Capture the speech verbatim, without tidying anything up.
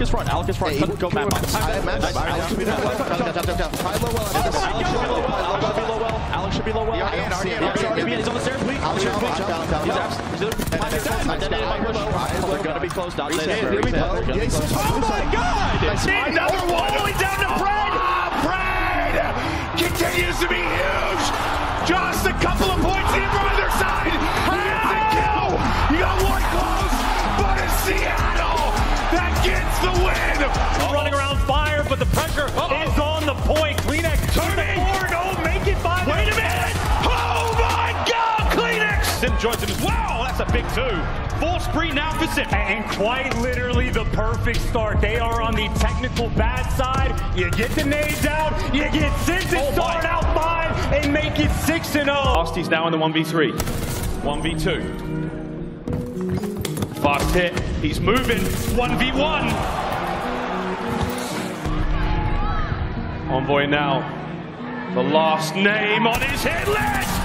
Alec is front, Alec is front. Go map. Alec should be low well. Alec should be low well. He's on the stairs. He's gonna be close. Oh my God! Another one. Going down to Fred. Fred continues to be huge. Just a couple of points in from either side. Here's the kill. You got one close, but it's Seattle that gets the win. Oh. Running around fire, but the pressure Uh-oh. is on the point. Kleenex turning forward. Oh, make it by. Wait a minute. Oh my God, Kleenex. Sim joins him. Wow, that's a big two. Full spree now for Sim. And quite literally the perfect start. They are on the technical bad side. You get the nades out. You get Sim to oh start out five and make it six and oh. Fosty's now in the one v three. one v two. Fast hit, he's moving, one v one. Envoy now, the last name on his hit list.